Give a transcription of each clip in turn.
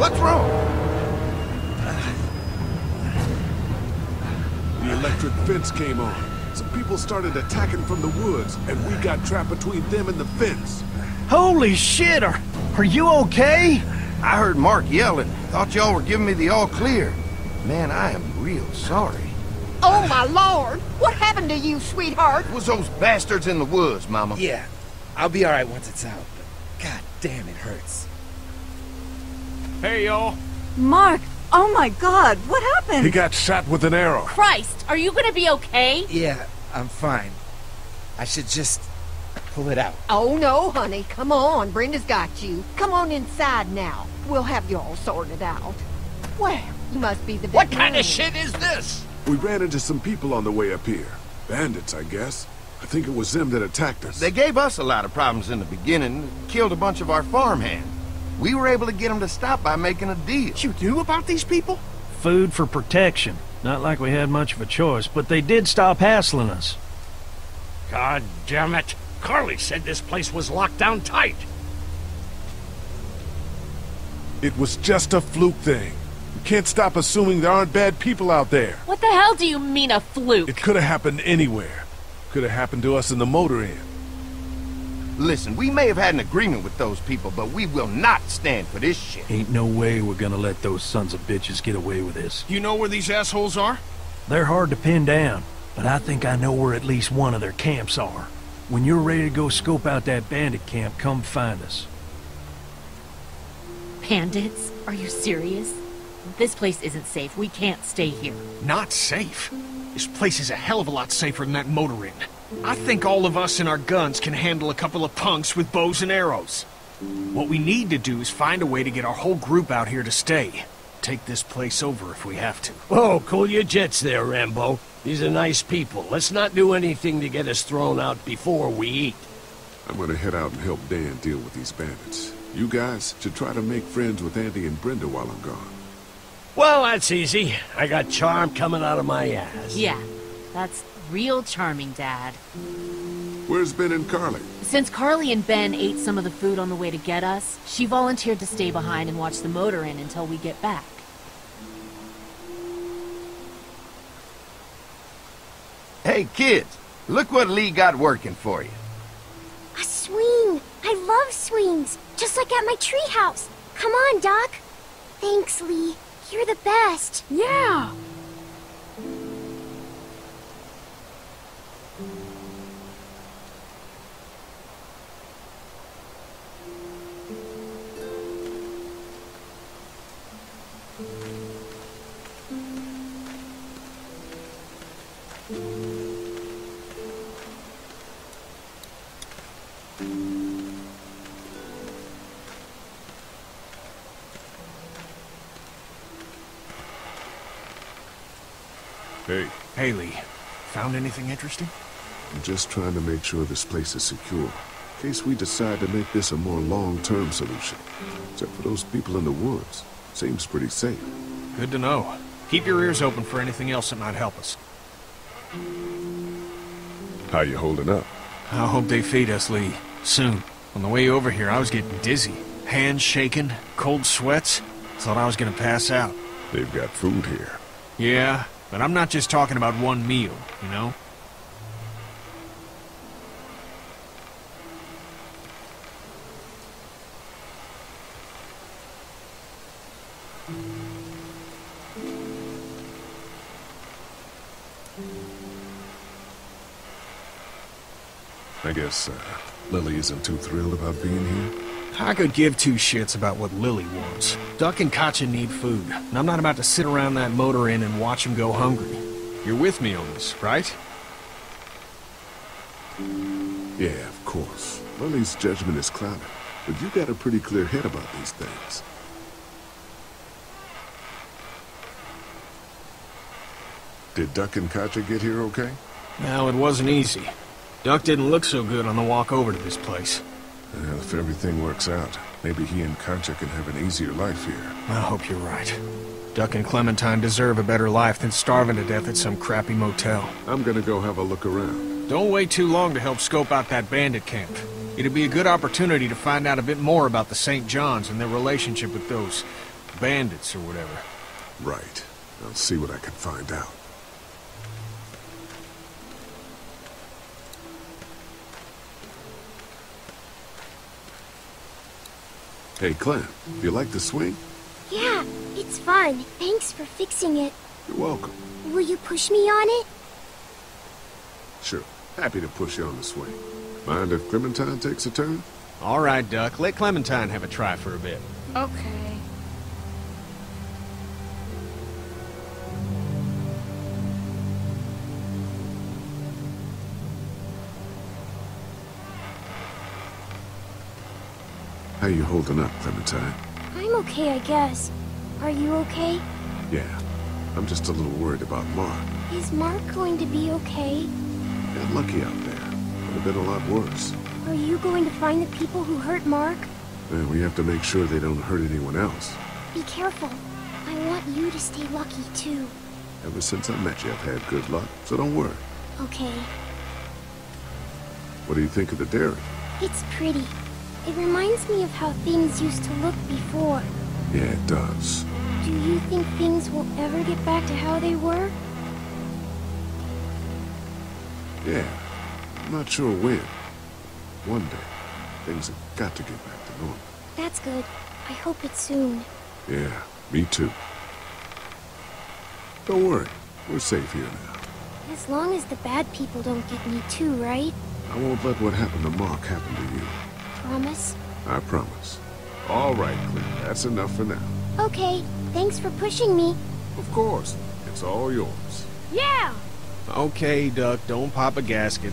What's wrong? The electric fence came on. Some people started attacking from the woods, and we got trapped between them and the fence. Holy shit! Are you okay? I heard Mark yelling. Thought y'all were giving me the all clear. Man, I am real sorry. Oh, my Lord! What happened to you, sweetheart? It was those bastards in the woods, Mama. Yeah, I'll be all right once it's out, but god damn, it hurts. Hey, y'all. Mark, oh my god, what happened? He got shot with an arrow. Christ, are you gonna be okay? Yeah, I'm fine. I should just pull it out. Oh no, honey, come on. Brenda's got you. Come on inside now. We'll have you all sorted out. Well, you must be the big What kind of shit is this? We ran into some people on the way up here. Bandits, I guess. I think it was them that attacked us. They gave us a lot of problems in the beginning. Killed a bunch of our farmhands. We were able to get them to stop by making a deal. What you do about these people? Food for protection. Not like we had much of a choice, but they did stop hassling us. God damn it. Carly said this place was locked down tight. It was just a fluke thing. You can't stop assuming there aren't bad people out there. What the hell do you mean a fluke? It could have happened anywhere. Could have happened to us in the motor inn. Listen, we may have had an agreement with those people, but we will not stand for this shit. Ain't no way we're gonna let those sons of bitches get away with this. You know where these assholes are? They're hard to pin down, but I think I know where at least one of their camps are. When you're ready to go scope out that bandit camp, come find us. Bandits? Are you serious? This place isn't safe. We can't stay here. Not safe? This place is a hell of a lot safer than that motor inn. I think all of us and our guns can handle a couple of punks with bows and arrows. What we need to do is find a way to get our whole group out here to stay. Take this place over if we have to. Whoa, cool your jets there, Rambo. These are nice people. Let's not do anything to get us thrown out before we eat. I'm gonna head out and help Dan deal with these bandits. You guys should try to make friends with Andy and Brenda while I'm gone. Well, that's easy. I got charm coming out of my ass. Yeah, that's real charming, Dad. Where's Ben and Carly? Since Carly and Ben ate some of the food on the way to get us, she volunteered to stay behind and watch the motor inn until we get back. Hey, kids, look what Lee got working for you. A swing. I love swings, just like at my treehouse. Come on, Doc. Thanks, Lee. You're the best. Yeah. Hey. Hey, Lee. Found anything interesting? I'm just trying to make sure this place is secure, in case we decide to make this a more long-term solution. Except for those people in the woods. Seems pretty safe. Good to know. Keep your ears open for anything else that might help us. How you holding up? I hope they feed us, Lee. Soon. On the way over here, I was getting dizzy. Hands shaking, cold sweats. Thought I was gonna pass out. They've got food here. Yeah. But I'm not just talking about one meal, you know? I guess, Lily isn't too thrilled about being here. I could give two shits about what Lily wants. Duck and Katja need food, and I'm not about to sit around that motor inn and watch them go hungry. You're with me on this, right? Yeah, of course. Lily's judgment is clouded, but you got a pretty clear head about these things. Did Duck and Katja get here okay? No, it wasn't easy. Duck didn't look so good on the walk over to this place. Well, if everything works out, maybe he and Katja can have an easier life here. I hope you're right. Duck and Clementine deserve a better life than starving to death at some crappy motel. I'm gonna go have a look around. Don't wait too long to help scope out that bandit camp. It'll be a good opportunity to find out a bit more about the St. Johns and their relationship with those bandits or whatever. Right. I'll see what I can find out. Hey, Clem, do you like the swing? Yeah, it's fun. Thanks for fixing it. You're welcome. Will you push me on it? Sure. Happy to push you on the swing. Mind if Clementine takes a turn? All right, Duck. Let Clementine have a try for a bit. Okay. How you holding up, Clementine? I'm okay, I guess. Are you okay? Yeah. I'm just a little worried about Mark. Is Mark going to be okay? Got lucky out there. Could have been a lot worse. Are you going to find the people who hurt Mark? Man, we have to make sure they don't hurt anyone else. Be careful. I want you to stay lucky, too. Ever since I met you, I've had good luck, so don't worry. Okay. What do you think of the dairy? It's pretty. It reminds me of how things used to look before. Yeah, it does. Do you think things will ever get back to how they were? Yeah. I'm not sure when. One day, things have got to get back to normal. That's good. I hope it's soon. Yeah, me too. Don't worry. We're safe here now. As long as the bad people don't get me too, right? I won't let what happened to Mark happen to you. Promise? I promise. All right, Clem. That's enough for now. Okay. Thanks for pushing me. Of course. It's all yours. Yeah! Okay, Duck. Don't pop a gasket.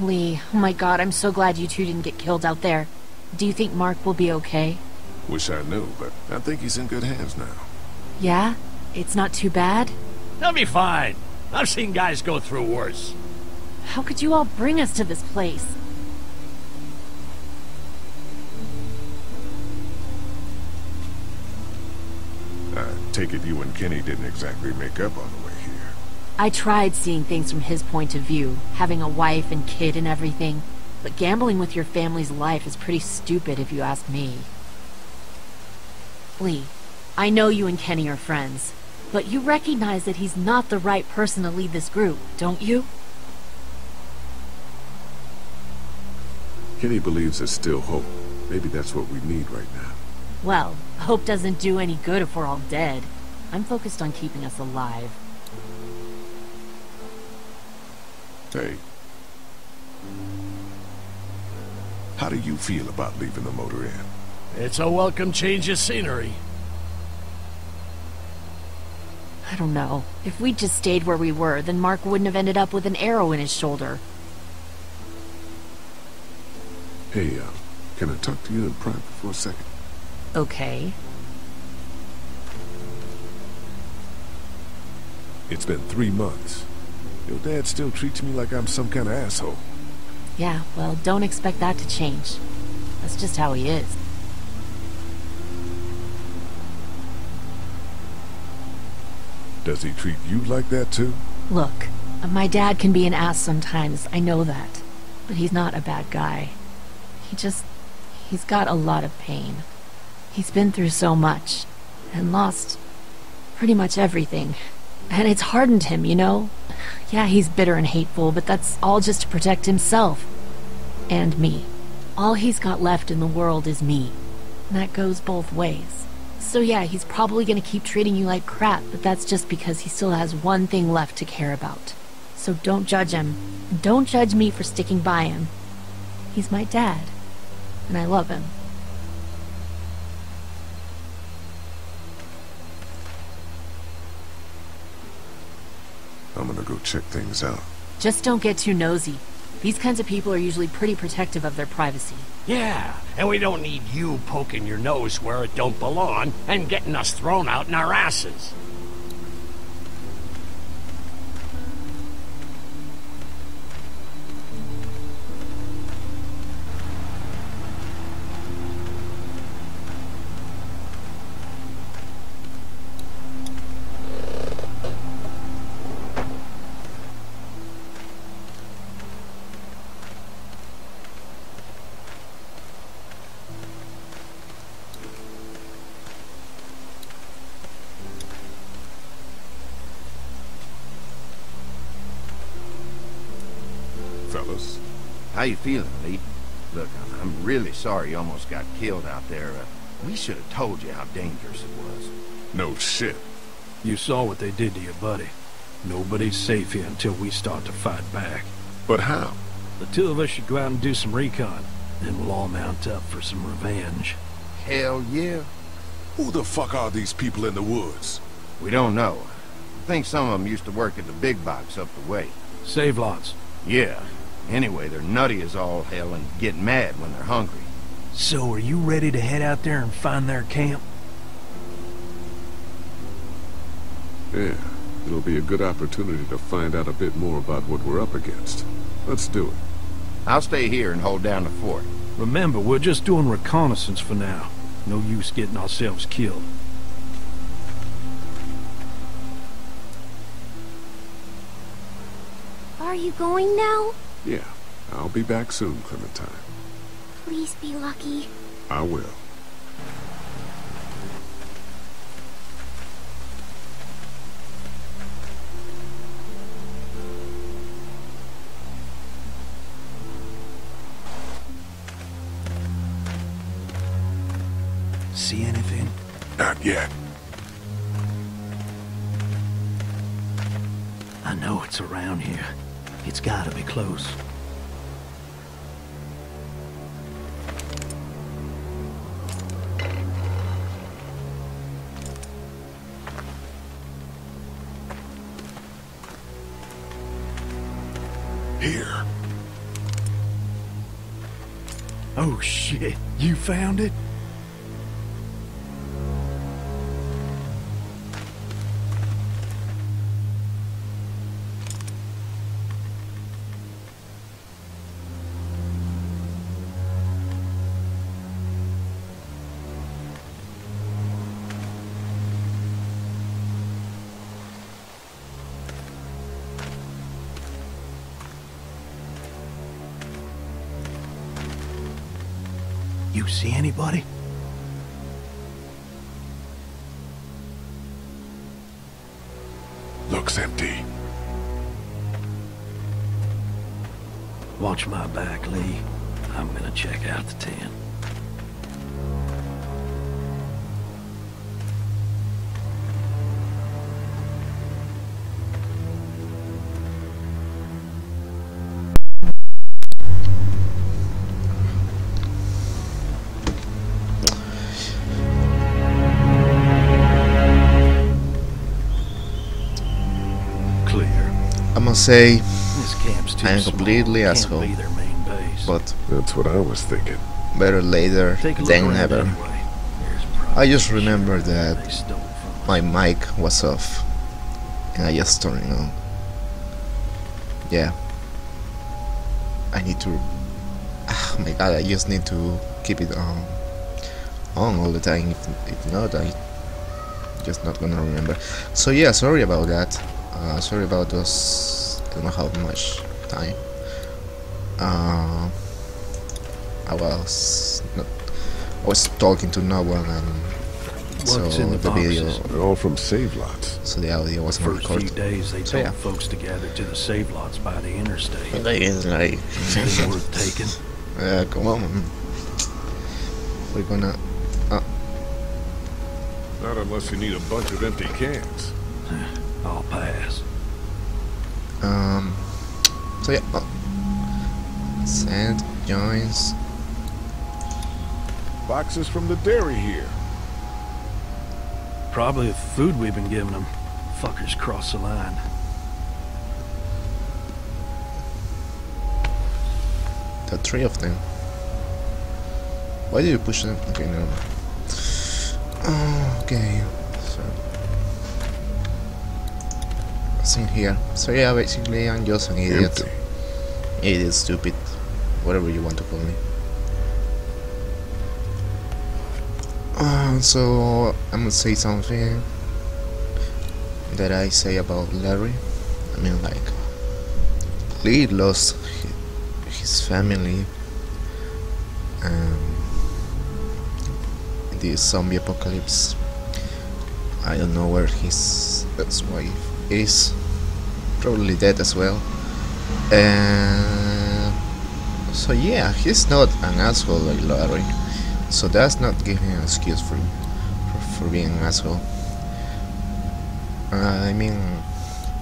Lee, oh my god, I'm so glad you two didn't get killed out there. Do you think Mark will be okay? Wish I knew, but I think he's in good hands now. Yeah? It's not too bad? He'll be fine. I've seen guys go through worse. How could you all bring us to this place? I take it you and Kenny didn't exactly make up on the way here. I tried seeing things from his point of view, having a wife and kid and everything, but gambling with your family's life is pretty stupid if you ask me. Lee, I know you and Kenny are friends, but you recognize that he's not the right person to lead this group, don't you? Kenny believes there's still hope. Maybe that's what we need right now. Well, hope doesn't do any good if we're all dead. I'm focused on keeping us alive. Hey. How do you feel about leaving the motor inn? It's a welcome change of scenery. I don't know. If we'd just stayed where we were, then Mark wouldn't have ended up with an arrow in his shoulder. Hey, can I talk to you in private for a second? Okay. It's been 3 months. Your dad still treats me like I'm some kind of asshole. Yeah, well, don't expect that to change. That's just how he is. Does he treat you like that, too? Look, my dad can be an ass sometimes, I know that. But he's not a bad guy. He's got a lot of pain. He's been through so much, and lost pretty much everything. And it's hardened him, you know? Yeah, he's bitter and hateful, but that's all just to protect himself. And me. All he's got left in the world is me. And that goes both ways. So yeah, he's probably gonna keep treating you like crap, but that's just because he still has one thing left to care about. So don't judge him. Don't judge me for sticking by him. He's my dad. And I love him. I'm gonna go check things out. Just don't get too nosy. These kinds of people are usually pretty protective of their privacy. Yeah, and we don't need you poking your nose where it don't belong and getting us thrown out in our asses. How you feeling, Lee? Look, I'm really sorry you almost got killed out there. We should have told you how dangerous it was. No shit. You saw what they did to your buddy. Nobody's safe here until we start to fight back. But how? The two of us should go out and do some recon. Then we'll all mount up for some revenge. Hell yeah. Who the fuck are these people in the woods? We don't know. I think some of them used to work at the big box up the way. Save Lots. Yeah. Anyway, they're nutty as all hell and get mad when they're hungry. So are you ready to head out there and find their camp? Yeah, it'll be a good opportunity to find out a bit more about what we're up against. Let's do it. I'll stay here and hold down the fort. Remember, we're just doing reconnaissance for now. No use getting ourselves killed. Are you going now? Yeah, I'll be back soon, Clementine. Please be lucky. I will. See anything? Not yet. I know it's around here. It's gotta be close. Here. Oh shit, you found it? You see anybody? Looks empty. Watch my back, Lee. I'm gonna check out the tent. Say I'm completely asshole, but that's what I was thinking. Better later than never. Anyway. I just remember that my mic was off and I just turned it on. Yeah, I need to. Oh my god, I just need to keep it on all the time. If not, I just not gonna remember. So yeah, sorry about that. Sorry about those. I don't have much time. I was talking to no one, and so the video. They're all from Save Lots. So the audio wasn't recorded. For a few days, they told folks to gather to the Save Lots by the interstate. They were taken. Yeah, come on. We're gonna. Not unless you need a bunch of empty cans. I'll pass. So yeah, St. Johns. Boxes from the dairy here. Probably the food we've been giving them. Fuckers cross the line. got three of them. Why did you push them? Okay, never mind. Okay, so what's in here? So yeah, basically I'm just an idiot. Empty. Idiot, stupid, whatever you want to call me. So I'm gonna say something that I say about Larry. I mean, like, Lee lost his family in the zombie apocalypse. I don't know where his wife is, probably dead as well. And so yeah, he's not an asshole like Larry, so that's not giving an excuse for being an asshole. I mean,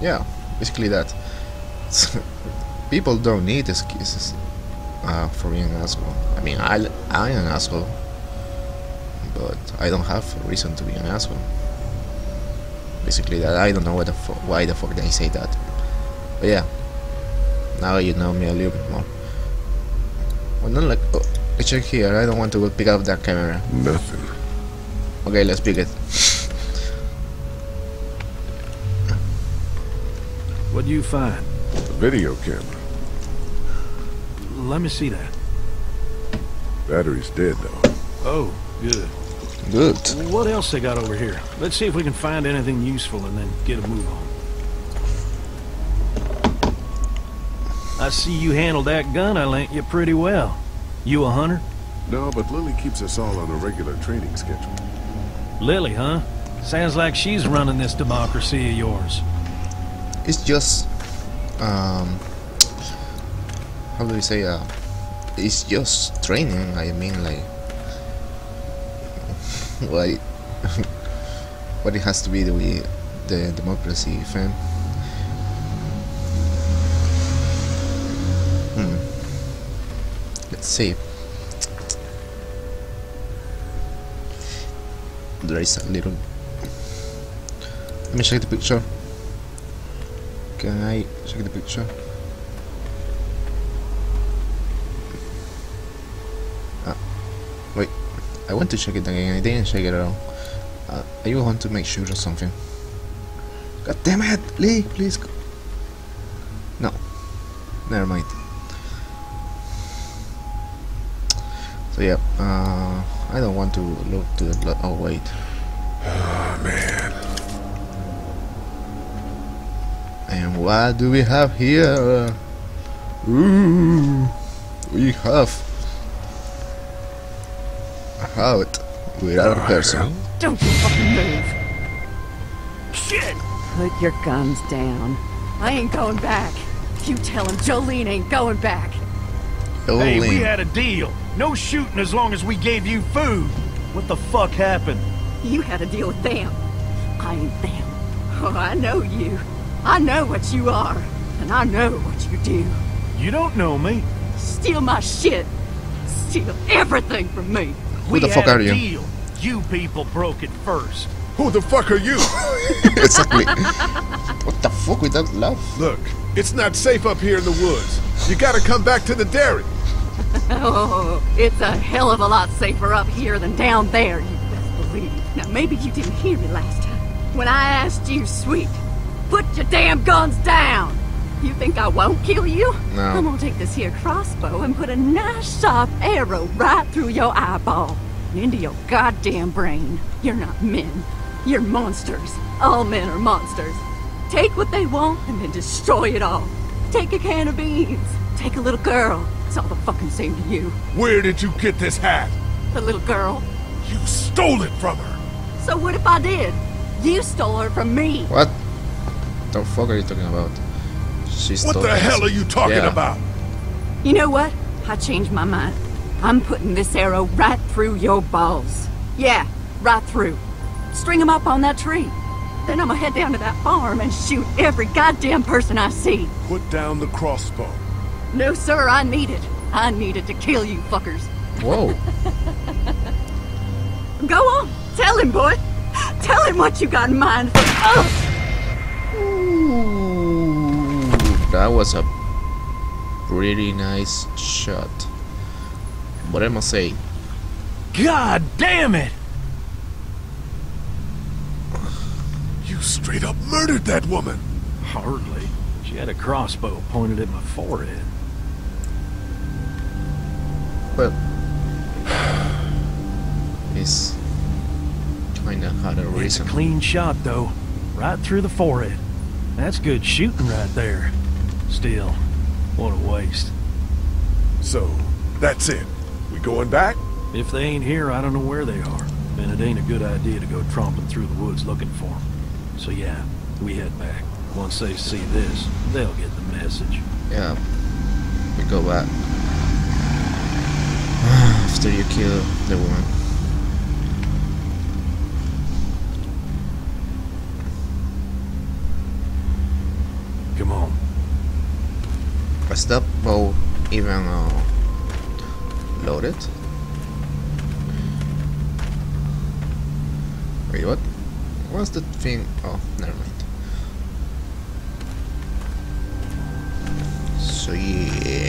yeah, basically that. People don't need excuses for being an asshole. I mean, I am an asshole, but I don't have a reason to be an asshole. Basically that. I don't know what the why the fuck they say that. But yeah, now you know me a little bit more. Well, not like, oh, check here. I don't want to go pick up that camera. Nothing. Okay, let's pick it. What do you find? A video camera. Let me see that. Battery's dead though. Oh, good. Good. What else they got over here? Let's see if we can find anything useful and then get a move on. I see you handled that gun I lent you pretty well. You a hunter? No, but Lily keeps us all on a regular training schedule. Lily, huh? Sounds like she's running this democracy of yours. It's just, how do you say, it's just training. I mean, like, what it has to be the way the democracy, fam. Let's see. There is a little. Let me check the picture. Can I check the picture? Ah, wait. I want to check it again. I didn't check it at all. I want to make sure of something. God damn it, Lee! Please. Go. No. Never mind. So yeah, I don't want to look to the blood. Oh wait. Oh man. And what do we have here? Ooh, we have a heart without a person. Don't you fucking move! Shit! Put your guns down. I ain't going back. You tell him Jolene ain't going back. Hey, we had a deal. No shooting as long as we gave you food. What the fuck happened? You had a deal with them. I ain't them. Oh, I know you. I know what you are. And I know what you do. You don't know me. Steal my shit. Steal everything from me. Who the fuck are you? Deal. You people broke it first. Who the fuck are you? Exactly. What the fuck with that laugh? Look, it's not safe up here in the woods. You gotta come back to the dairy. Oh, it's a hell of a lot safer up here than down there, you best believe. Now maybe you didn't hear me last time. When I asked you, sweet, put your damn guns down. You think I won't kill you? No. I'm gonna take this here crossbow and put a nice sharp arrow right through your eyeball and into your goddamn brain. You're not men. You're monsters. All men are monsters. Take what they want and then destroy it all. Take a can of beans. Take a little girl. It's all the fucking same to you. Where did you get this hat? The little girl. You stole it from her. So what if I did? You stole her from me. What the fuck are you talking about? She stole. What the hell are you talking about? You know what? I changed my mind. I'm putting this arrow right through your balls. Yeah, right through. String them up on that tree. Then I'm gonna head down to that farm and shoot every goddamn person I see. Put down the crossbow. No, sir, I need it. I need it to kill you fuckers. Whoa. Go on. Tell him, boy. Tell him what you got in mind for us. Ooh, that was a pretty nice shot. What am I saying? God damn it! You straight up murdered that woman! Hardly. She had a crossbow pointed at my forehead. Well, it's kinda had a reason. It's a clean shot though, right through the forehead. That's good shooting right there. Still, what a waste. So, that's it. We going back? If they ain't here, I don't know where they are. And it ain't a good idea to go tromping through the woods looking for them. So yeah, we head back. Once they see this, they'll get the message. Yeah, we go back. After you kill the woman. Come on. Was that bow even loaded? Wait, what? What's the thing? Oh, never mind. So yeah.